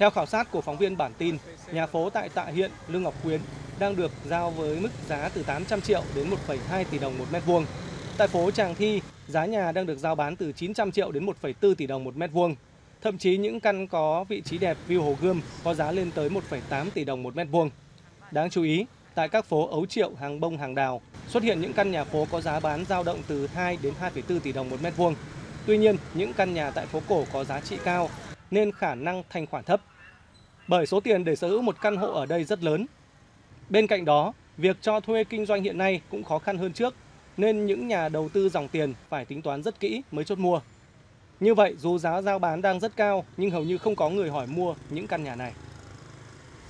Theo khảo sát của phóng viên bản tin, nhà phố tại Tạ Hiện, Lương Ngọc Quyến đang được giao với mức giá từ 800 triệu đến 1,2 tỷ đồng một mét vuông. Tại phố Tràng Thi, giá nhà đang được giao bán từ 900 triệu đến 1,4 tỷ đồng một mét vuông. Thậm chí những căn có vị trí đẹp view Hồ Gươm có giá lên tới 1,8 tỷ đồng một mét vuông. Đáng chú ý, tại các phố Ấu Triệu, Hàng Bông, Hàng Đào xuất hiện những căn nhà phố có giá bán dao động từ 2 đến 2,4 tỷ đồng một mét vuông. Tuy nhiên, những căn nhà tại phố cổ có giá trị cao nên khả năng thanh khoản thấp, bởi số tiền để sở hữu một căn hộ ở đây rất lớn. Bên cạnh đó, việc cho thuê kinh doanh hiện nay cũng khó khăn hơn trước, nên những nhà đầu tư dòng tiền phải tính toán rất kỹ mới chốt mua. Như vậy, dù giá giao bán đang rất cao nhưng hầu như không có người hỏi mua những căn nhà này.